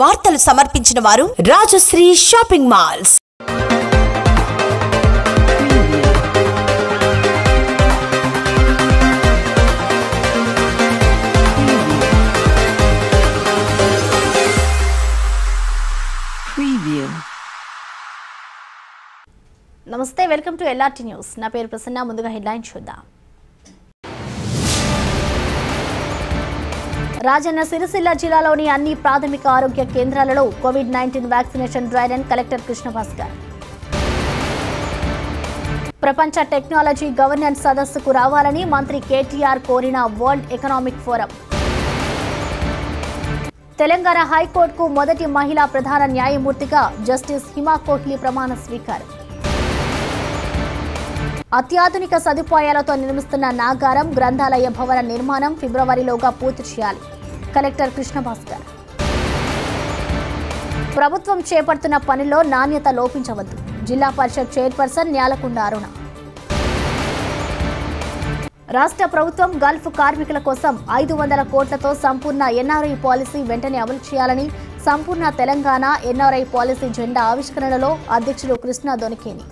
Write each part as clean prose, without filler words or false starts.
వార్తలు సమర్పించిన వారు రాజశ్రీ షాపింగ్ మాల్స్. ప్రీవ్యూ. నమస్తే, వెల్కమ్ టు ఎల్ఆర్టీ న్యూస్. నా పేరు ప్రసన్న. ముందుగా హెడ్లైన్ చూద్దాం. రాజన్న సిరిసిల్ల జిల్లాలోని అన్ని ప్రాథమిక ఆరోగ్య కేంద్రాలలో COVID-19 vaccination dry run collector Krishnabhaskar. ప్రపంచ టెక్నాలజీ గవర్నెన్స్ సదస్సుకు రావాలని మంత్రి KTR కోరిన వరల్డ్ ఎకనామిక్ ఫోరం. తెలంగాణ హైకోర్టుకు మొదటి మహిళా ప్రధాన న్యాయమూర్తిగా జస్టిస్ హిమా కోహ్లీ ప్రమాణ స్వీకారం. అత్యాధునిక సదుపాయాలతో నిర్మిస్తున్న నాగారం గ్రంథాలయ భవన నిర్మాణం ఫిబ్రవరిలోగా పూర్తి చేయాలి. కలెక్టర్ కృష్ణభాస్కర్. ప్రభుత్వం చేపడుతున్న పనిలో నాణ్యత లోపించవద్దు. జిల్లా పరిషత్ చైర్పర్సన్ న్యాలకొండ అరుణ. రాష్ట్ర ప్రభుత్వం గల్ఫ్ కార్మికుల కోసం 500 కోట్లతో సంపూర్ణ NRI పాలసీ వెంటనే అమలు చేయాలని సంపూర్ణ తెలంగాణ NRI పాలసీ జెండా ఆవిష్కరణలో అధ్యక్షుడు కృష్ణ దొనకేని.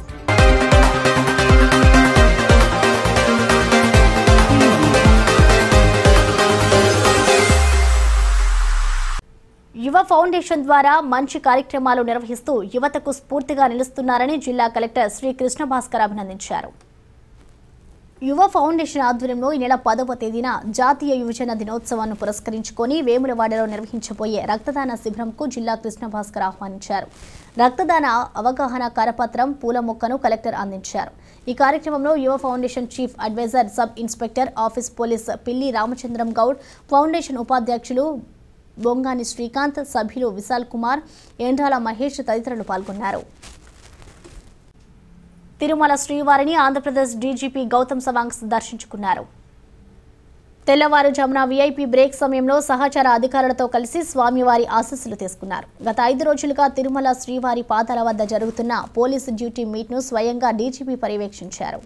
యువ ఫౌండేషన్ ద్వారా మంచి కార్యక్రమాలు నిర్వహిస్తూ యువతకు స్ఫూర్తిగా నిలుస్తున్నారని జిల్లా కలెక్టర్ శ్రీ కృష్ణభాస్కర్ అభినందించారు. యువ ఫౌండేషన్ ఆధ్వర్యంలో ఈ నెల 10వ తేదీన జాతీయ యువజన దినోత్సవాన్ని పురస్కరించుకొని వేములవాడలో నిర్వహించబోయే రక్తదాన శిబిరంకు జిల్లా కృష్ణభాస్కర్ ఆహ్వానించారు. రక్తదాన అవగాహన కరపత్రం, పూల మొక్కను కలెక్టర్ అందించారు. ఈ కార్యక్రమంలో Yuva foundation chief advisor sub inspector office police Pilli Ramachandram Goud, foundation ఉపాధ్యక్షులు బొంగాని శ్రీకాంత్, సభ్యులు విశాల్ కుమార్, ఎండాల మహేష్ తదితరులు పాల్గొన్నారు. తిరుమల శ్రీవారిని ఆంధ్రప్రదేశ్ DGP గౌతమ్ సవాంగ్స్ దర్శించుకున్నారు. తెల్లవారుజామున VIP బ్రేక్ సమయంలో సహచర అధికారులతో కలిసి స్వామివారి ఆశీస్సులు తీసుకున్నారు. గత 5 రోజులుగా తిరుమల శ్రీవారి పాదాల వద్ద జరుగుతున్న పోలీసు డ్యూటీ మీట్ను స్వయంగా DGP పర్యవేక్షించారు.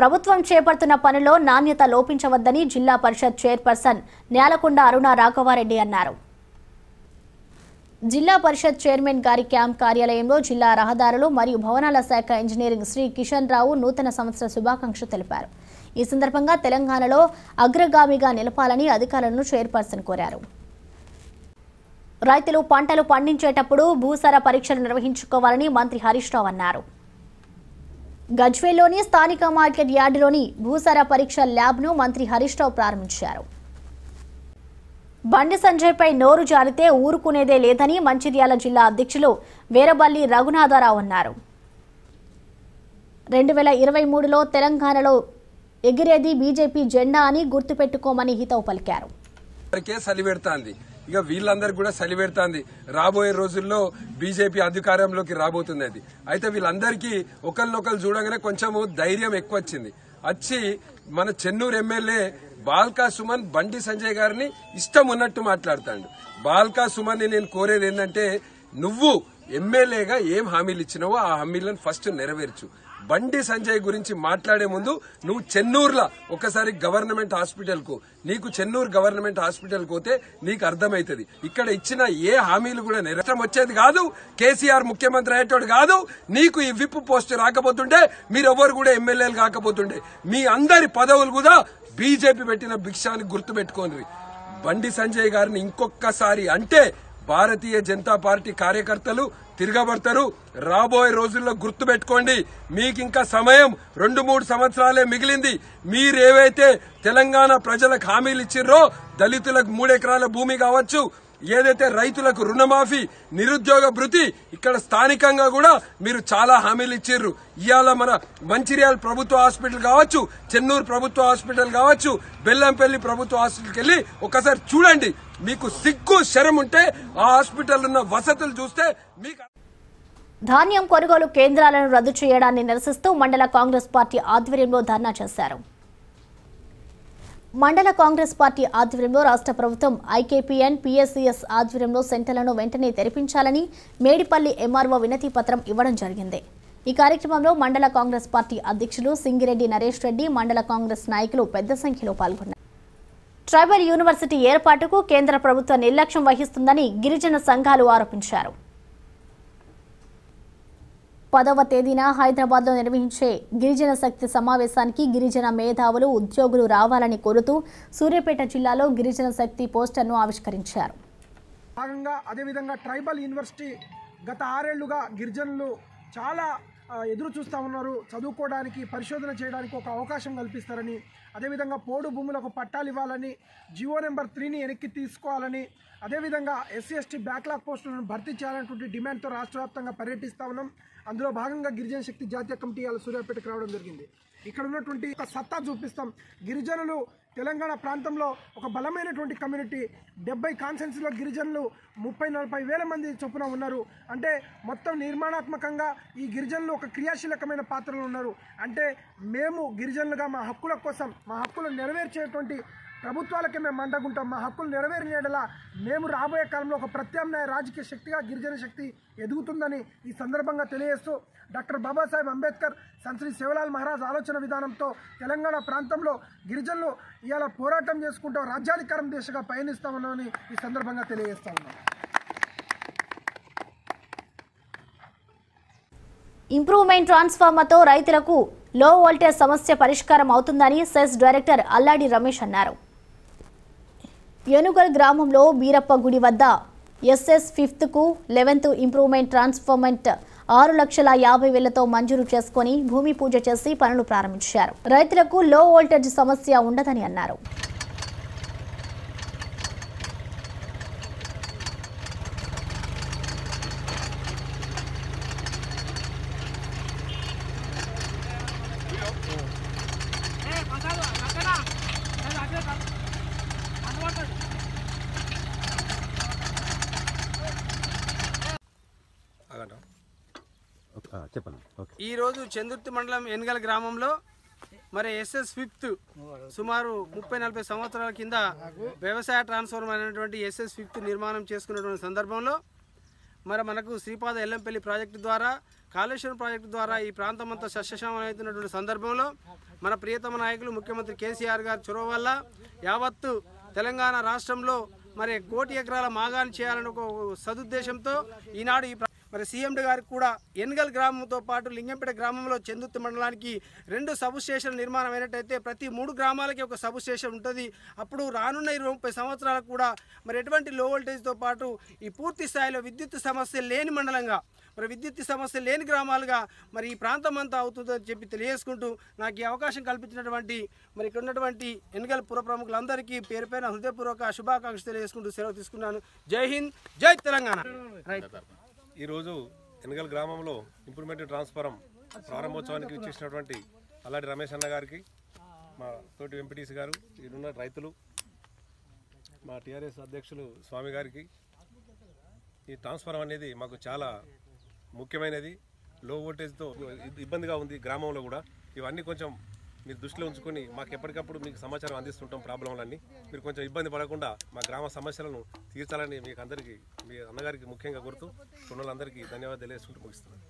ప్రభుత్వం చేపడుతున్న పనిలో నాణ్యత లోపించవద్దని జిల్లా పరిషత్ చైర్పర్సన్ న్యాలకొండ అరుణ రాఘవారెడ్డి అన్నారు. జిల్లా పరిషత్ చైర్మన్ గారి క్యాంప్ కార్యాలయంలో జిల్లా రహదారులు మరియు భవనాల శాఖ ఇంజనీరింగ్ శ్రీ కిషన్ రావు నూతన సంవత్సర శుభాకాంక్షలు తెలిపారు. ఈ సందర్భంగా తెలంగాణలో అగ్రగామిగా నిలపాలని అధికారులను చైర్పర్సన్ కోరారు. రైతులు పంటలు పండించేటప్పుడు భూసార పరీక్షలు నిర్వహించుకోవాలని మంత్రి హరీష్ రావు అన్నారు. గజ్వేల్లోని స్థానిక మార్కెట్ యార్డులోని భూసార పరీక్ష ల్యాబ్ను మంత్రి హరీష్ రావు ప్రారంభించారు. బండి సంజయ్పై నోరు జారితే ఊరుకునేదే లేదని మంచిర్యాల జిల్లా అధ్యక్షులు వీరబల్లి రఘునాథరావు అన్నారు. 2023లో తెలంగాణలో ఎగిరేది BJP జెండా అని గుర్తుపెట్టుకోమని హితవు పలికారు. ఇక వీళ్ళందరూ కూడా సలివెడుతుంది. రాబోయే రోజుల్లో BJP అధికారంలోకి రాబోతుంది. అది అయితే వీళ్ళందరికీ ఒకరినొకరు చూడగానే కొంచెము ధైర్యం ఎక్కువ వచ్చింది. వచ్చి మన చెన్నూరు ఎమ్మెల్యే బాల్కా సుమన్ బండి సంజయ్ గారిని ఇష్టం ఉన్నట్టు మాట్లాడుతాడు. బాల్కా సుమన్ ని నేను కోరేది ఏంటంటే, నువ్వు ఎమ్మెల్యేగా ఏం హామీలు ఇచ్చినావో ఆ హామీలను ఫస్ట్ నెరవేర్చు. బండి సంజయ్ గురించి మాట్లాడే ముందు నువ్వు చెన్నూరులో ఒకసారి గవర్నమెంట్ హాస్పిటల్ కు, నీకు చెన్నూరు గవర్నమెంట్ హాస్పిటల్ పోతే నీకు అర్థమైతుంది. ఇక్కడ ఇచ్చిన ఏ హామీలు కూడా నెరవేర్చడం వచ్చేది కాదు. KCR ముఖ్యమంత్రి అయ్యేటోడు కాదు. నీకు ఈ విప్ పోస్ట్ రాకపోతుంటే మీరెవ్వరు కూడా ఎమ్మెల్యేలు కాకపోతుండే. మీ అందరి పదవులు కూడా BJP పెట్టిన భిక్షాన్ని గుర్తుపెట్టుకోండి. బండి సంజయ్ గారిని ఇంకొకసారి అంటే భారతీయ జనతా పార్టీ కార్యకర్తలు తిరగబడతారు. రాబోయే రోజుల్లో గుర్తుపెట్టుకోండి, మీకు ఇంకా సమయం 2-3 సంవత్సరాలే మిగిలింది. మీరేవైతే తెలంగాణ ప్రజలకు హామీలు ఇచ్చిర్రో, దళితులకు 3 ఎకరాల భూమి కావచ్చు, ఏదైతే రైతులకు రుణమాఫీ, నిరుద్యోగ భృతి, ఇక్కడ స్థానికంగా కూడా మీరు చాలా హామీలు ఇచ్చిర్రు. ఇవాళ మన మంచిర్యాల ప్రభుత్వ హాస్పిటల్ కావచ్చు, చెన్నూరు ప్రభుత్వ హాస్పిటల్ కావచ్చు, బెల్లంపల్లి ప్రభుత్వ హాస్పిటల్కి వెళ్లి ఒకసారి చూడండి. మీకు సిగ్గు శరం ఉంటే ఆ హాస్పిటల్ ఉన్న వసతులు చూస్తే మీకు. ధాన్యం కొనుగోలు కేంద్రాలను రద్దు చేయడాన్ని నిరసిస్తూ మండల కాంగ్రెస్ పార్టీ ఆధ్వర్యంలో ధర్నా చేశారు. మండల కాంగ్రెస్ పార్టీ ఆధ్వర్యంలో రాష్ట్ర ప్రభుత్వం IKPN PSCS ఆధ్వర్యంలో సెంటర్లను వెంటనే తెరిపించాలని మేడిపల్లి MRO వినతి పత్రం ఇవ్వడం జరిగింది. ఈ కార్యక్రమంలో మండల కాంగ్రెస్ పార్టీ అధ్యక్షులు సింగిరెడ్డి నరేష్ రెడ్డి, మండల కాంగ్రెస్ నాయకులు పెద్ద సంఖ్యలో పాల్గొన్నారు. ట్రైబల్ యూనివర్సిటీ ఏర్పాటుకు కేంద్ర ప్రభుత్వం నిర్లక్ష్యం వహిస్తుందని గిరిజన సంఘాలు ఆరోపించారు. 10వ తేదీన హైదరాబాద్ లో నిర్వహించే గిరిజన శక్తి సమావేశానికి గిరిజన మేధావులు ఉద్యోగులు రావాలని కోరుతూ సూర్యాపేట జిల్లాలో గిరిజన శక్తి పోస్టర్‌ను ఆవిష్కరించారు. భాగంగా అదే విధంగా ట్రైబల్ యూనివర్సిటీ గత 6 ఏళ్లుగా గిరిజనులు చాలా ఎదురు చూస్తా ఉన్నారు. చదువుకోవడానికి పరిశోధన చేయడానికి ఒక అవకాశం కల్పిస్తారని, అదేవిధంగా పోడు భూములకు పట్టాలు ఇవ్వాలని, జియో నెంబర్ 3ని వెనక్కి తీసుకోవాలని, అదేవిధంగా SC ST బ్యాక్లాగ్ పోస్టులను భర్తీ చేయాలనేటువంటి డిమాండ్తో రాష్ట్ర వ్యాప్తంగా పర్యటిస్తూ ఉన్నాం. అందులో భాగంగా గిరిజన శక్తి జాతీయ కమిటీ వాళ్ళు సూర్యాపేటకు రావడం జరిగింది. ఇక్కడ ఉన్నటువంటి ఒక సత్తా చూపిస్తాం. గిరిజనులు తెలంగాణ ప్రాంతంలో ఒక బలమైనటువంటి కమ్యూనిటీ. 70 కాన్సెన్స్లో గిరిజనులు 30-40 వేల మంది చొప్పున ఉన్నారు. అంటే మొత్తం నిర్మాణాత్మకంగా ఈ గిరిజనులు ఒక క్రియాశీలకమైన పాత్రలో ఉన్నారు. అంటే మేము గిరిజనులుగా మా హక్కుల కోసం, మా హక్కులు నెరవేర్చేటువంటి ప్రభుత్వాలకే మేము మండగుంటాం. మా హక్కులు నెరవేరినలా మేము రాబోయే కాలంలో ఒక ప్రత్యామ్నాయ రాజకీయ శక్తిగా గిరిజన శక్తి ఎదుగుతుందని ఈ సందర్భంగా తెలియజేస్తూ, డాక్టర్ బాబాసాహెబ్ అంబేద్కర్, సంశ్రీ శివలాల్ మహారాజ్ ఆలోచన విధానంతో తెలంగాణ ప్రాంతంలో గిరిజనులు ఇవాళ పోరాటం చేసుకుంటూ రాజ్యాధికారం దిశగా పయనిస్తూ ఉన్నామని ఈ సందర్భంగా తెలియజేస్తా ఉన్నాం. ఇంప్రూవ్మెంట్ ట్రాన్స్ఫార్మర్తో రైతులకు లో వోల్టేజ్ సమస్య పరిష్కారం అవుతుందని సెస్ డైరెక్టర్ అల్లాడి రమేష్ అన్నారు. ఏనుగల్ గ్రామంలో బీరప్ప గుడి వద్ద SS 5th to 11th improvement transformer 6,50,000తో మంజూరు చేసుకుని భూమి పూజ చేసి పనులు ప్రారంభించారు. రైతులకు లో వోల్టేజ్ సమస్య ఉండదని అన్నారు. ఈరోజు చందుర్తి మండలం ఎన్గల్ గ్రామంలో మరి SS 5th సుమారు 30-40 సంవత్సరాల కింద వ్యవసాయ ట్రాన్స్ఫార్మర్ అనేటువంటి SS 5th నిర్మాణం చేసుకున్నటువంటి సందర్భంలో మరి మనకు శ్రీపాద ఎల్లంపల్లి ప్రాజెక్టు ద్వారా, కాళేశ్వరం ప్రాజెక్టు ద్వారా ఈ ప్రాంతం అంతా సస్యశ్యామలం అవుతున్నటువంటి సందర్భంలో మన ప్రియతమ నాయకులు ముఖ్యమంత్రి KCR గారి చొరవ వల్ల యావత్తు తెలంగాణ రాష్ట్రంలో మరి 1 కోటి ఎకరాల మాగాన్ని చేయాలని ఒక సదుద్దేశంతో ఈనాడు ఈ మరి CMD గారికి కూడా ఎన్గల్ గ్రామంతో పాటు లింగంపేట గ్రామంలో చందుర్తి మండలానికి 2 సబ్ స్టేషన్ నిర్మాణం అయినట్టయితే ప్రతి 3 గ్రామాలకి ఒక సబ్ స్టేషన్ ఉంటుంది. అప్పుడు రానున్న 20 సంవత్సరాలకు కూడా మరి ఎటువంటి లో వోల్టేజ్తో పాటు ఈ పూర్తి స్థాయిలో విద్యుత్ సమస్య లేని మండలంగా, మరి విద్యుత్ సమస్య లేని గ్రామాలుగా మరి ఈ ప్రాంతం అంతా అవుతుందని చెప్పి తెలియజేసుకుంటూ, నాకు ఈ అవకాశం కల్పించినటువంటి మరి ఇక్కడ ఉన్నటువంటి ఎన్నికల పుర ప్రముఖులందరికీ పేరు పైన హృదయపూర్వక శుభాకాంక్షలు తెలియజేసుకుంటూ సెలవు తీసుకున్నాను. జై హింద్, జై తెలంగాణ. ఈరోజు ఎన్నికల గ్రామంలో ఇంప్రూవ్మెంట్ ట్రాన్స్ఫారం ప్రారంభోత్సవానికి ఇచ్చేసినటువంటి అల్లాడి రమేష్ అన్న గారికి, మా తోటి ఎంపీటీసీ గారు, ఇక్కడున్న రైతులు, మా TRS అధ్యక్షులు స్వామి గారికి, ఈ ట్రాన్స్ఫారం అనేది మాకు చాలా ముఖ్యమైనది. లో వోల్టేజ్తో ఇబ్బందిగా ఉంది గ్రామంలో కూడా. ఇవన్నీ కొంచెం మీరు దృష్టిలో ఉంచుకొని మాకు ఎప్పటికప్పుడు మీకు సమాచారం అందిస్తుంటాం. ప్రాబ్లంలన్నీ మీరు కొంచెం ఇబ్బంది పడకుండా మా గ్రామ సమస్యలను తీర్చాలని మీకు అందరికీ, మీ అన్నగారికి ముఖ్యంగా కోరుతూ కుటుంబాలందరికీ ధన్యవాదాలు తెలియజేసుకుంటూ ముగిస్తున్నాను.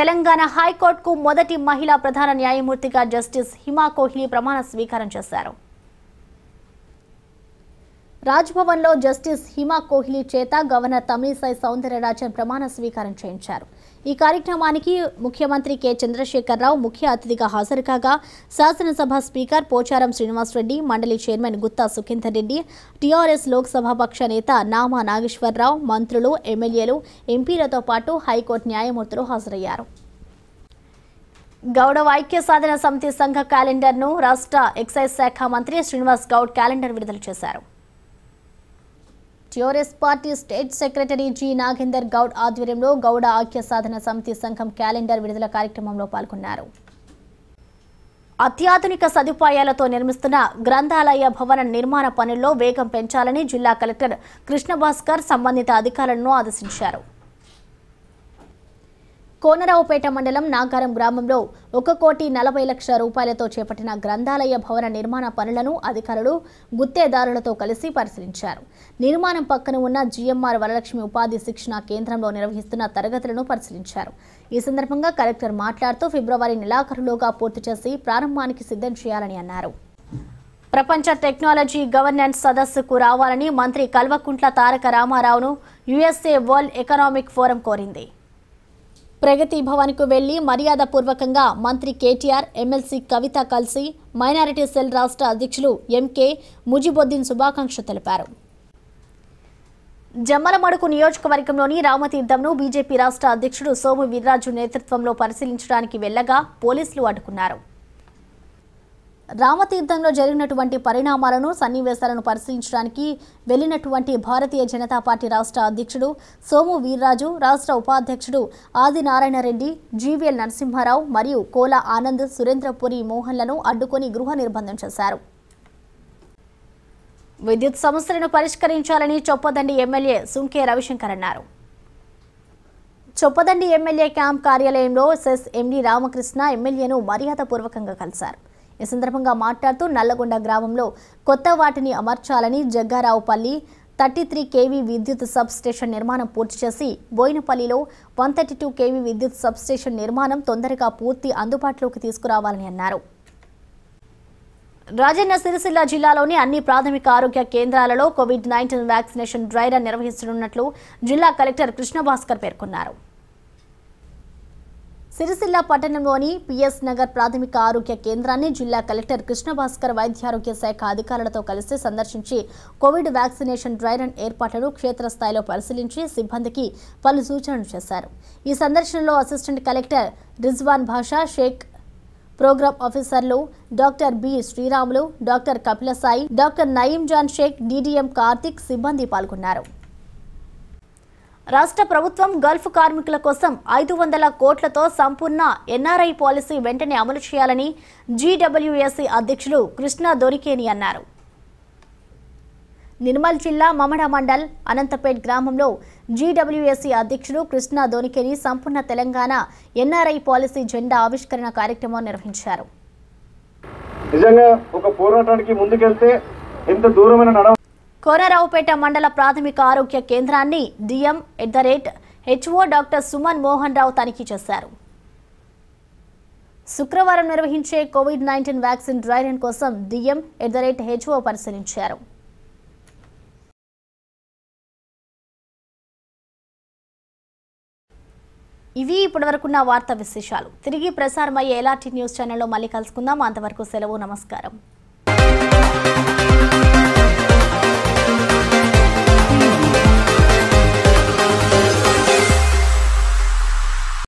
తెలంగాణ హైకోర్టుకు మొదటి మహిళా ప్రధాన న్యాయమూర్తిగా జస్టిస్ హిమా కోహ్లీ ప్రమాణ స్వీకారం చేశారు. రాజ్భవన్లో జస్టిస్ హిమా కోహ్లీ చేత గవర్నర్ తమిళిసై సౌందరరాజన్ ప్రమాణ స్వీకారం చేయించారు. ఈ కార్యక్రమానికి ముఖ్యమంత్రి K. చంద్రశేఖరరావు ముఖ్య అతిథిగా హాజరు కాగా, శాసనసభ స్పీకర్ పోచారం శ్రీనివాసరెడ్డి, మండలి చైర్మన్ గుత్తా సుఖేందర్ రెడ్డి, TRS లోక్సభాపక్ష నేత నామా నాగేశ్వరరావు, మంత్రులు, ఎమ్మెల్యేలు, ఎంపీలతో పాటు హైకోర్టు న్యాయమూర్తులు హాజరయ్యారు. గౌడవ ఐక్య సాధన సమితి సంఘ క్యాలెండర్ను రాష్ట్ర ఎక్సైజ్ శాఖ మంత్రి శ్రీనివాస్ గౌడ్ క్యాలెండర్ విడుదల చేశారు. TRS party state secretary G Nagender Goud ఆధ్వర్యంలో గౌడ ఐక్య సాధన సమితి సంఘం క్యాలెండర్ విడుదల కార్యక్రమంలో పాల్గొన్నారు. అత్యాధునిక సదుపాయాలతో నిర్మిస్తున్న గ్రంథాలయ భవన నిర్మాణ పనుల్లో వేగం పెంచాలని జిల్లా కలెక్టర్ కృష్ణభాస్కర్ సంబంధిత అధికారులను ఆదేశించారు. కోనరావుపేట మండలం నాగారం గ్రామంలో 1,40,00,000 రూపాయలతో చేపట్టిన గ్రంథాలయ భవన నిర్మాణ పనులను అధికారులు గుత్తేదారులతో కలిసి పరిశీలించారు. నిర్మాణం పక్కన ఉన్న GMR వరలక్ష్మి ఉపాధి శిక్షణ కేంద్రంలో నిర్వహిస్తున్న తరగతులను పరిశీలించారు. ఈ సందర్భంగా కలెక్టర్ మాట్లాడుతూ, ఫిబ్రవరి నెలాఖరులోగా పూర్తి చేసి ప్రారంభానికి సిద్ధం చేయాలని అన్నారు. ప్రపంచ టెక్నాలజీ గవర్నెన్స్ సదస్సుకు రావాలని మంత్రి కల్వకుంట్ల తారక రామారావును యుఎస్ఏ వరల్డ్ ఎకనామిక్ ఫోరం కోరింది. ప్రగతి భవన్కు వెళ్లి మర్యాదపూర్వకంగా మంత్రి కేటీఆర్, ఎమ్మెల్సీ కవిత కలిసి మైనారిటీ సెల్ రాష్ట్ర అధ్యక్షులు ఎంకే ముజిబొద్దీన్ శుభాకాంక్షలు తెలిపారు. జమ్మలమడుగు నియోజకవర్గంలోని రామతీర్థంను బీజేపీ రాష్ట్ర అధ్యక్షుడు సోము వీర్రాజు నేతృత్వంలో పరిశీలించడానికి వెళ్లగా పోలీసులు అడ్డుకున్నారు. రామతీర్థంలో జరిగినటువంటి పరిణామాలను, సన్నివేశాలను పరిశీలించడానికి వెళ్లినటువంటి భారతీయ జనతా పార్టీ రాష్ట్ర అధ్యక్షుడు సోము వీర్రాజు, రాష్ట్ర ఉపాధ్యక్షుడు ఆదినారాయణ రెడ్డి, జీవీఎల్ నరసింహారావు మరియు కోల ఆనంద్, సురేంద్రపురి మోహన్లను అడ్డుకొని గృహ నిర్బంధం చేశారు. విద్యుత్ సమస్యలను పరిష్కరించాలని చొప్పదండి ఎమ్మెల్యే సుంకే రవిశంకర్ అన్నారు. చొప్పదండి ఎమ్మెల్యే క్యాంప్ కార్యాలయంలో సెస్ ఎండి రామకృష్ణ ఎమ్మెల్యేను మర్యాదపూర్వకంగా కలిశారు. ఈ సందర్భంగా మాట్లాడుతూ నల్లగొండ గ్రామంలో కొత్త వాటిని అమర్చాలని జగ్గారావుపల్లి 33 kV విద్యుత్ సబ్ స్టేషన్ నిర్మాణం పూర్తి చేసి బోయినపల్లిలో 132 kV విద్యుత్ సబ్ స్టేషన్ నిర్మాణం తొందరగా పూర్తి అందుబాటులోకి తీసుకురావాలని అన్నారు. రాజన్న సిరిసిల్ల జిల్లాలోని అన్ని ప్రాథమిక ఆరోగ్య కేంద్రాలలో COVID-19 వ్యాక్సినేషన్ డ్రై రన్ నిర్వహిస్తున్నట్లు జిల్లా కలెక్టర్ కృష్ణభాస్కర్ పేర్కొన్నారు. సిరిసిల్ల పట్టణంలోని పిఎస్ నగర్ ప్రాథమిక ఆరోగ్య కేంద్రాన్ని జిల్లా కలెక్టర్ కృష్ణభాస్కర్ వైద్యారోగ్య శాఖ అధికారులతో కలిసి సందర్శించి కోవిడ్ వ్యాక్సినేషన్ డ్రై రన్ ఏర్పాట్లను క్షేత్రస్థాయిలో పరిశీలించి సిబ్బందికి పలు సూచనలు చేశారు. ఈ సందర్శనలో assistant collector Rizwan Basha, Sheikh programme ఆఫీసర్లు doctor B Sriramulu, doctor Kapilasai, doctor Nayeem John Shaik, DDM Karthik సిబ్బంది పాల్గొన్నారు. రాష్ట్ర ప్రభుత్వం గల్ఫ్ కార్మికుల కోసం 500 కోట్లతో సంపూర్ణ ఎన్ఆర్ఐ పాలసీ వెంటనే అమలు చేయాలని జీడబ్ల్యూఎస్సీ అధ్యక్షులు కృష్ణ దొరికేని అన్నారు. నిర్మల్ జిల్లా మమడ మండల్ అనంతపేట్ గ్రామంలో జీడబ్ల్యూఎస్సీ అధ్యక్షుడు కృష్ణ దొనికేని సంపూర్ణ తెలంగాణ ఎన్ఆర్ఐ పాలసీ జెండా ఆవిష్కరణ కార్యక్రమం నిర్వహించారు. నిజంగా ఒక పోరాటానికి ముందుకెళ్తే ఎంత దూరమైన నడవ. కోనరావుపేట మండల ప్రాథమిక ఆరోగ్య కేంద్రాన్ని DM @HO doctor Suman Mohan Rao తనిఖీ చేశారు. శుక్రవారం నిర్వహించే COVID-19 వ్యాక్సిన్ డ్రై రన్ కోసం డిఎం @HO పరిశీలించారు. ఇవి ఇప్పటివరకున్న వార్తా విశేషాలు. తిరిగి ప్రసారమయ్యే LRT న్యూస్ ఛానల్లో మళ్ళీ కలుసుకుందాం. అంతవరకు సెలవు. నమస్కారం.